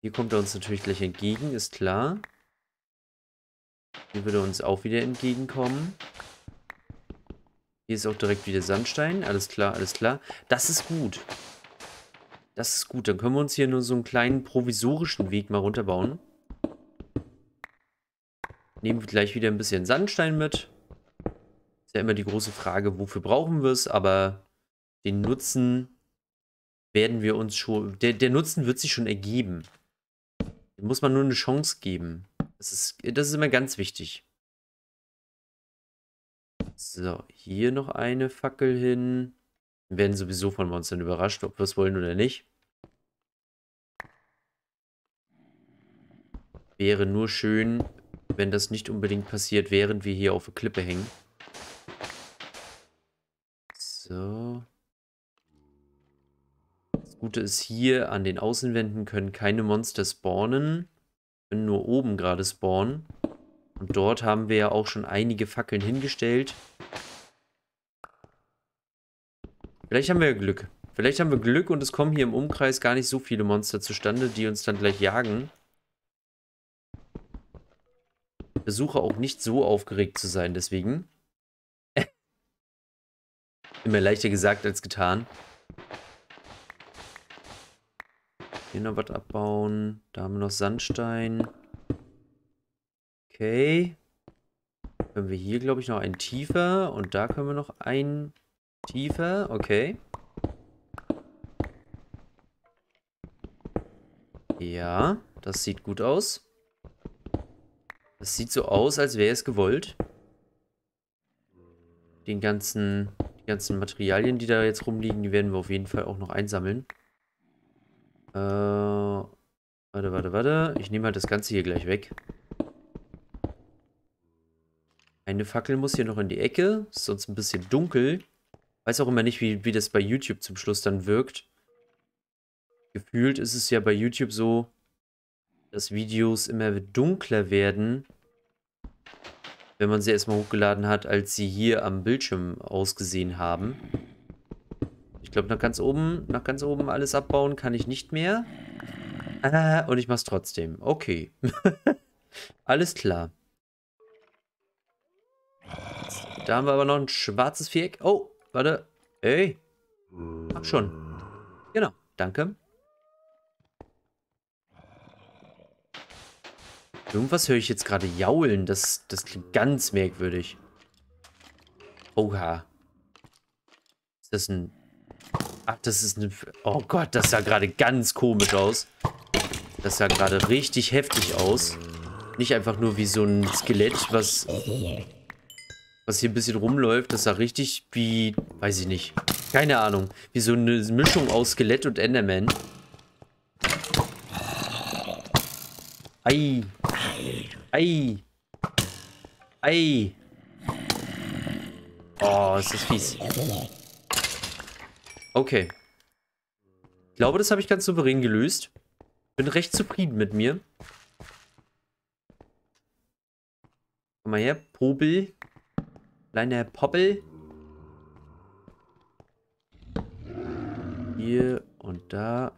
Hier kommt er uns natürlich gleich entgegen, ist klar. Hier würde er uns auch wieder entgegenkommen. Hier ist auch direkt wieder Sandstein. Alles klar, alles klar. Das ist gut. Das ist gut. Dann können wir uns hier nur so einen kleinen provisorischen Weg mal runterbauen. Nehmen wir gleich wieder ein bisschen Sandstein mit. Ist ja immer die große Frage, wofür brauchen wir es, aber den Nutzen werden wir uns schon... Der Nutzen wird sich schon ergeben. Dem muss man nur eine Chance geben. Das ist immer ganz wichtig. So, hier noch eine Fackel hin. Wir werden sowieso von uns dann überrascht, ob wir es wollen oder nicht. Wäre nur schön, wenn das nicht unbedingt passiert, während wir hier auf der Klippe hängen. So. Das Gute ist, hier an den Außenwänden können keine Monster spawnen. Können nur oben gerade spawnen. Und dort haben wir ja auch schon einige Fackeln hingestellt. Vielleicht haben wir ja Glück. Vielleicht haben wir Glück und es kommen hier im Umkreis gar nicht so viele Monster zustande, die uns dann gleich jagen. Ich versuche auch nicht so aufgeregt zu sein, deswegen. Immer leichter gesagt als getan. Hier noch was abbauen. Da haben wir noch Sandstein. Okay. Können wir hier, glaube ich, noch einen tiefer. Und da können wir noch einen tiefer. Okay. Ja, das sieht gut aus. Das sieht so aus, als wäre es gewollt. Die ganzen Materialien, die da jetzt rumliegen, die werden wir auf jeden Fall auch noch einsammeln. Warte. Ich nehme halt das Ganze hier gleich weg. Eine Fackel muss hier noch in die Ecke. Ist sonst ein bisschen dunkel. Weiß auch immer nicht, wie das bei YouTube zum Schluss dann wirkt. Gefühlt ist es ja bei YouTube so, dass Videos immer dunkler werden, wenn man sie erstmal hochgeladen hat, als sie hier am Bildschirm ausgesehen haben. Ich glaube, nach ganz oben alles abbauen kann ich nicht mehr. Und ich mache es trotzdem. Okay. Alles klar. Da haben wir aber noch ein schwarzes Viereck. Oh, warte. Ey. Hab schon. Genau, danke. Irgendwas höre ich jetzt gerade jaulen. Das klingt ganz merkwürdig. Oha. Ist das ein... Ach, das ist eine... Oh Gott, das sah gerade ganz komisch aus. Das sah gerade richtig heftig aus. Nicht einfach nur wie so ein Skelett, was hier ein bisschen rumläuft. Das sah richtig wie... Weiß ich nicht. Keine Ahnung. Wie so eine Mischung aus Skelett und Enderman. Ei. Ei. Ei. Oh, ist das fies. Okay. Ich glaube, das habe ich ganz souverän gelöst. Bin recht zufrieden mit mir. Komm mal her, Popel. Kleiner Poppel. Hier und da.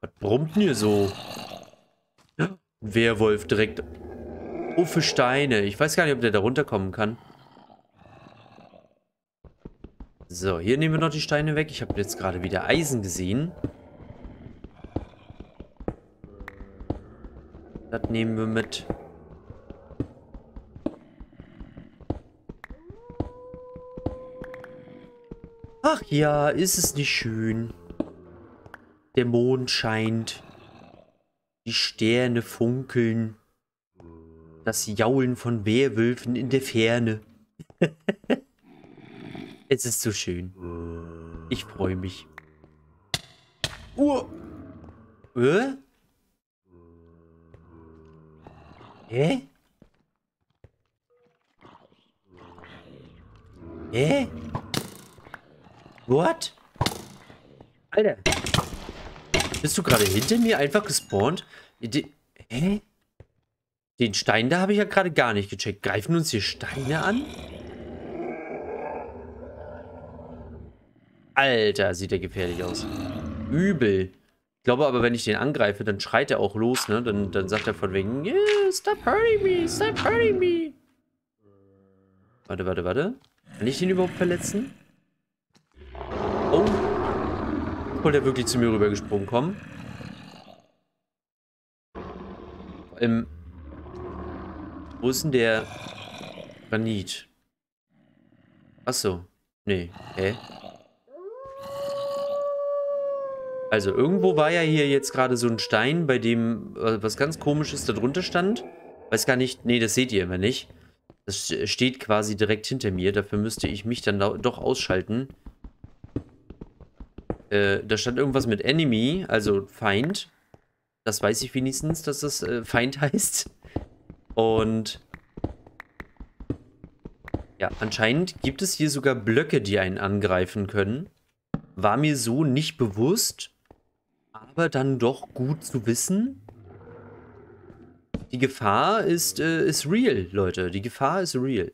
Was brummt denn hier so? Werwolf direkt. Oh, für Steine. Ich weiß gar nicht, ob der da runterkommen kann. So, hier nehmen wir noch die Steine weg. Ich habe jetzt gerade wieder Eisen gesehen. Das nehmen wir mit. Ach ja, ist es nicht schön? Der Mond scheint. Die Sterne funkeln. Das Jaulen von Werwölfen in der Ferne. Es ist so schön. Ich freue mich. What? Alter. Bist du gerade hinter mir einfach gespawnt? Hä? Den Stein da habe ich ja gerade gar nicht gecheckt. Greifen uns hier Steine an? Alter, sieht der gefährlich aus. Übel. Ich glaube aber, wenn ich den angreife, dann schreit er auch los, ne? Dann sagt er von wegen, yeah, stop hurting me, stop hurting me. Warte. Kann ich den überhaupt verletzen? Oh. Wollte er wirklich zu mir rübergesprungen kommen? Wo ist denn der Granit? Achso. Nee. Hä? Also irgendwo war ja hier jetzt gerade so ein Stein, bei dem was ganz Komisches da drunter stand. Weiß gar nicht. Nee, das seht ihr immer nicht. Das steht quasi direkt hinter mir. Dafür müsste ich mich dann doch ausschalten. Da stand irgendwas mit Enemy, also Feind. Das weiß ich wenigstens, dass das Feind heißt. Und ja, anscheinend gibt es hier sogar Blöcke, die einen angreifen können. War mir so nicht bewusst, aber dann doch gut zu wissen. Die Gefahr ist real, Leute. Die Gefahr ist real.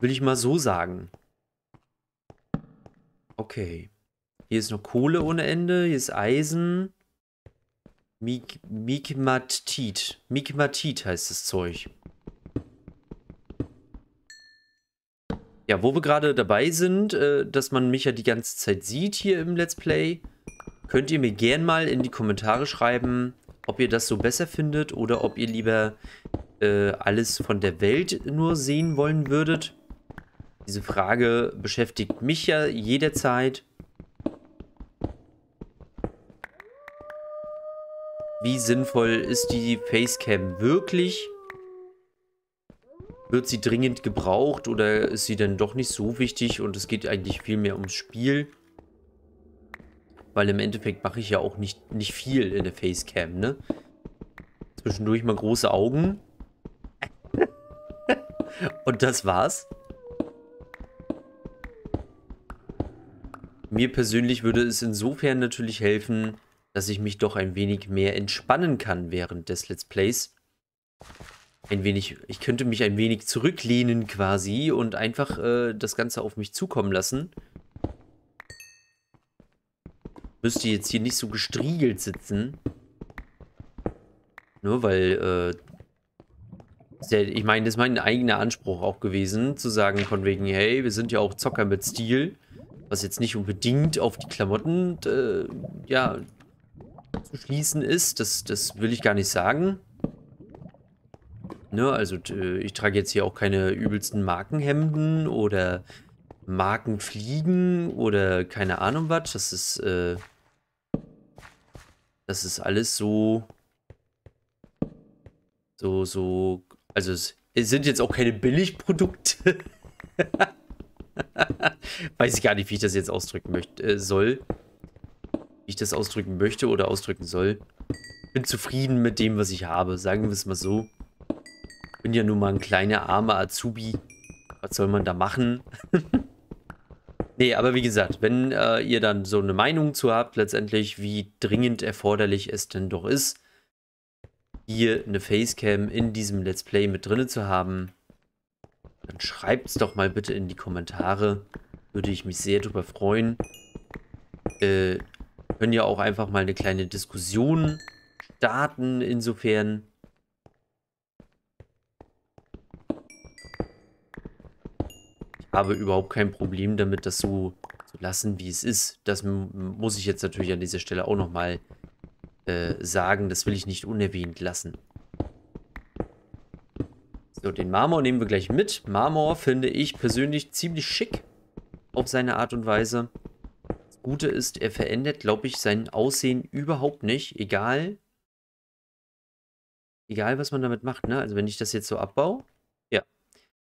Will ich mal so sagen. Okay. Hier ist noch Kohle ohne Ende. Hier ist Eisen. Mikmatit. Mikmatit heißt das Zeug. Ja, wo wir gerade dabei sind, dass man mich ja die ganze Zeit sieht hier im Let's Play, könnt ihr mir gern mal in die Kommentare schreiben, ob ihr das so besser findet oder ob ihr lieber alles von der Welt nur sehen wollen würdet. Diese Frage beschäftigt mich ja jederzeit. Wie sinnvoll ist die Facecam wirklich? Wird sie dringend gebraucht oder ist sie denn doch nicht so wichtig und es geht eigentlich viel mehr ums Spiel? Weil im Endeffekt mache ich ja auch nicht viel in der Facecam, ne? Zwischendurch mal große Augen. Und das war's. Mir persönlich würde es insofern natürlich helfen, dass ich mich doch ein wenig mehr entspannen kann während des Let's Plays. Ich könnte mich ein wenig zurücklehnen quasi und einfach das Ganze auf mich zukommen lassen. Müsste jetzt hier nicht so gestriegelt sitzen. Nur weil, ich meine, das ist mein eigener Anspruch auch gewesen, zu sagen von wegen, hey, wir sind ja auch Zocker mit Stil, was jetzt nicht unbedingt auf die Klamotten, ja, zu schließen ist. Das will ich gar nicht sagen. Ne, also ich trage jetzt hier auch keine übelsten Markenhemden oder Markenfliegen oder keine Ahnung was. Das ist alles so. Also es sind jetzt auch keine Billigprodukte. Weiß ich gar nicht, wie ich das jetzt ausdrücken möchte, soll. Wie ich das ausdrücken möchte oder ausdrücken soll. Bin zufrieden mit dem, was ich habe. Sagen wir es mal so. Bin ja nun mal ein kleiner, armer Azubi. Was soll man da machen? Nee, aber wie gesagt, wenn ihr dann so eine Meinung zu habt, letztendlich, wie dringend erforderlich es denn doch ist, hier eine Facecam in diesem Let's Play mit drin zu haben, dann schreibt es doch mal bitte in die Kommentare. Würde ich mich sehr drüber freuen. Können ja auch einfach mal eine kleine Diskussion starten, insofern. Habe überhaupt kein Problem damit, das so zu lassen, wie es ist. Das muss ich jetzt natürlich an dieser Stelle auch nochmal sagen. Das will ich nicht unerwähnt lassen. So, den Marmor nehmen wir gleich mit. Marmor finde ich persönlich ziemlich schick auf seine Art und Weise. Das Gute ist, er verändert, glaube ich, sein Aussehen überhaupt nicht. Egal, was man damit macht, ne? Also wenn ich das jetzt so abbaue.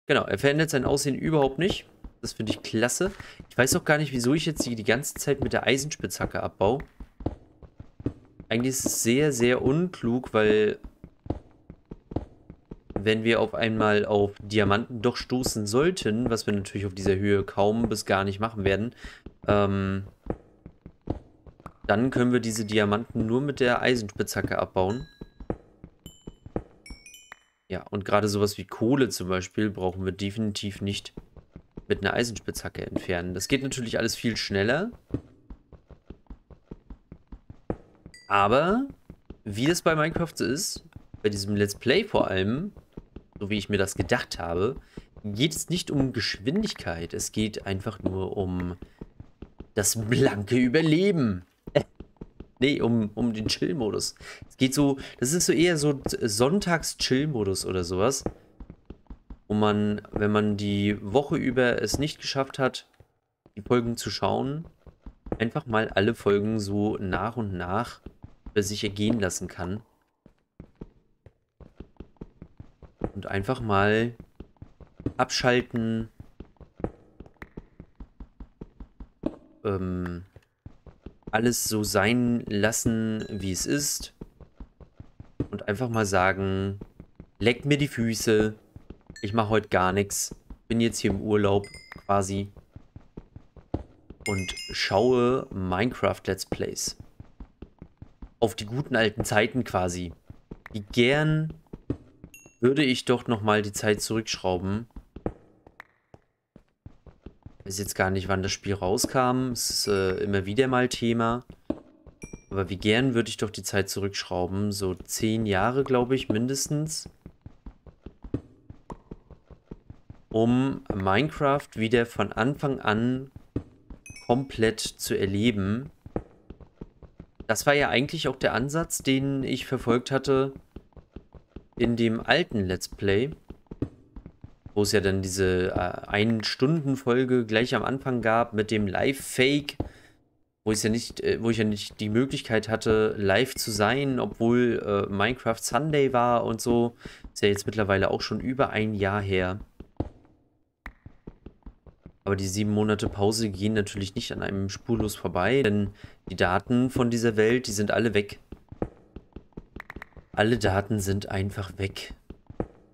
Genau, er verändert sein Aussehen überhaupt nicht. Das finde ich klasse. Ich weiß auch gar nicht, wieso ich jetzt die ganze Zeit mit der Eisenspitzhacke abbaue. Eigentlich ist es sehr, sehr unklug, weil wenn wir auf einmal auf Diamanten doch stoßen sollten, was wir natürlich auf dieser Höhe kaum bis gar nicht machen werden, dann können wir diese Diamanten nur mit der Eisenspitzhacke abbauen. Ja, und gerade sowas wie Kohle zum Beispiel brauchen wir definitiv nicht mit einer Eisenspitzhacke entfernen. Das geht natürlich alles viel schneller. Aber wie das bei Minecraft so ist, bei diesem Let's Play vor allem, so wie ich mir das gedacht habe, geht es nicht um Geschwindigkeit. Es geht einfach nur um das blanke Überleben. Nee, um den Chill-Modus. Es geht so, das ist so eher so Sonntags-Chill-Modus oder sowas. Wo man, wenn man die Woche über es nicht geschafft hat, die Folgen zu schauen, einfach mal alle Folgen so nach und nach über sich ergehen lassen kann. Und einfach mal abschalten. Alles so sein lassen, wie es ist. Und einfach mal sagen, leck mir die Füße. Ich mache heute gar nichts. Bin jetzt hier im Urlaub quasi. Und schaue Minecraft Let's Plays. Auf die guten alten Zeiten quasi. Wie gern würde ich doch nochmal die Zeit zurückschrauben. Ich weiß jetzt gar nicht, wann das Spiel rauskam. Es ist immer wieder mal Thema. Aber wie gern würde ich doch die Zeit zurückschrauben. So 10 Jahre, glaube ich, mindestens. Um Minecraft wieder von Anfang an komplett zu erleben. Das war ja eigentlich auch der Ansatz, den ich verfolgt hatte in dem alten Let's Play. Wo es ja dann diese 1-Stunden-Folge gleich am Anfang gab mit dem Live-Fake, wo ich ja nicht die Möglichkeit hatte, live zu sein, obwohl Minecraft Sunday war und so. Ist ja jetzt mittlerweile auch schon über 1 Jahr her. Aber die 7 Monate Pause gehen natürlich nicht an einem spurlos vorbei, denn die Daten von dieser Welt, die sind alle weg. Alle Daten sind einfach weg.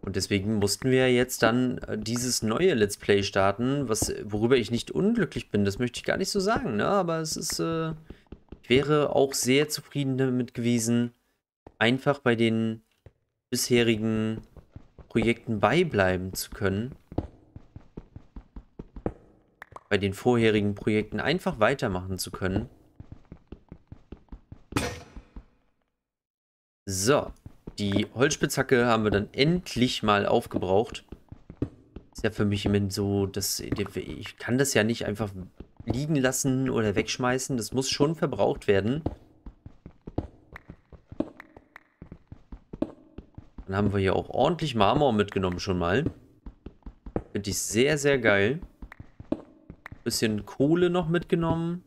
Und deswegen mussten wir jetzt dann dieses neue Let's Play starten, worüber ich nicht unglücklich bin, das möchte ich gar nicht so sagen, ne? Aber es ist, ich wäre auch sehr zufrieden damit gewesen, einfach bei den bisherigen Projekten beibleiben zu können. Bei den vorherigen Projekten einfach weitermachen zu können. So. Die Holzspitzhacke haben wir dann endlich mal aufgebraucht. Ist ja für mich immer so, dass ich kann das ja nicht einfach liegen lassen oder wegschmeißen. Das muss schon verbraucht werden. Dann haben wir hier auch ordentlich Marmor mitgenommen schon mal. Finde ich sehr, sehr geil. Bisschen Kohle noch mitgenommen.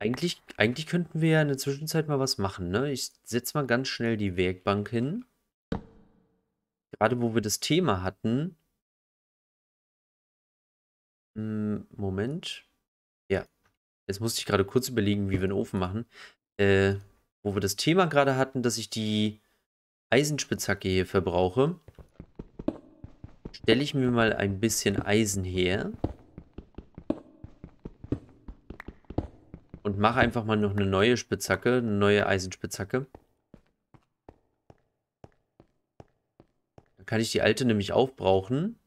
Eigentlich könnten wir ja in der Zwischenzeit mal was machen, ne? Ich setze mal ganz schnell die Werkbank hin. Gerade wo wir das Thema hatten. Moment. Ja. Jetzt musste ich gerade kurz überlegen, wie wir einen Ofen machen. Wo wir das Thema gerade hatten, dass ich die Eisenspitzhacke hier verbrauche. Stelle ich mir mal ein bisschen Eisen her. Und mache einfach mal noch eine neue Spitzhacke, eine neue Eisenspitzhacke. Dann kann ich die alte nämlich aufbrauchen.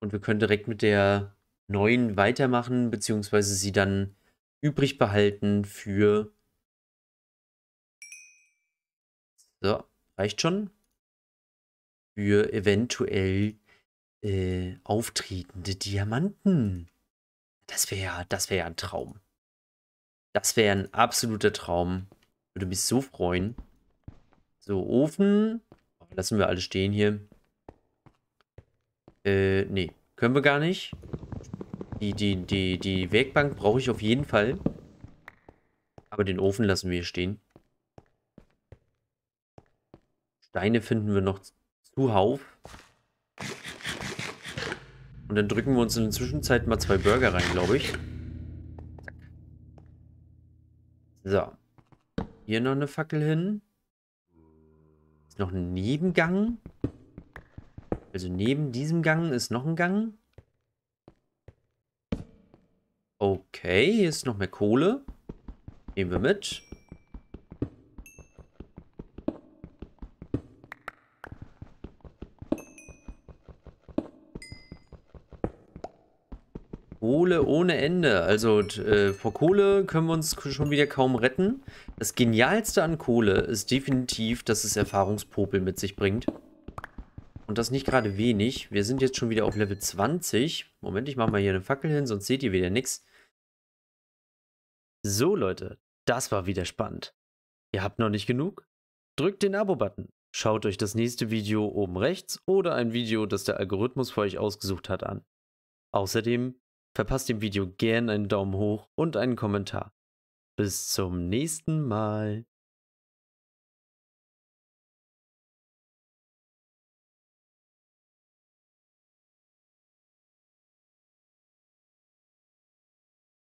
Und wir können direkt mit der neuen weitermachen, beziehungsweise sie dann übrig behalten für... So, reicht schon. Für eventuell auftretende Diamanten. Das wäre ja ein Traum. Das wäre ein absoluter Traum. Würde mich so freuen. So, Ofen. Lassen wir alles stehen hier. Nee. Können wir gar nicht. Die Werkbank brauche ich auf jeden Fall. Aber den Ofen lassen wir hier stehen. Steine finden wir noch zuhauf. Und dann drücken wir uns in der Zwischenzeit mal 2 Burger rein, glaube ich. So. Hier noch eine Fackel hin. Ist noch ein Nebengang. Also neben diesem Gang ist noch ein Gang. Okay, hier ist noch mehr Kohle. Nehmen wir mit. Kohle ohne Ende. Also vor Kohle können wir uns schon wieder kaum retten. Das Genialste an Kohle ist definitiv, dass es Erfahrungspopel mit sich bringt. Und das nicht gerade wenig. Wir sind jetzt schon wieder auf Level 20. Moment, ich mache mal hier eine Fackel hin, sonst seht ihr wieder nichts. So Leute, das war wieder spannend. Ihr habt noch nicht genug? Drückt den Abo-Button. Schaut euch das nächste Video oben rechts oder ein Video, das der Algorithmus für euch ausgesucht hat, an. Außerdem verpasst dem Video gern einen Daumen hoch und einen Kommentar. Bis zum nächsten Mal.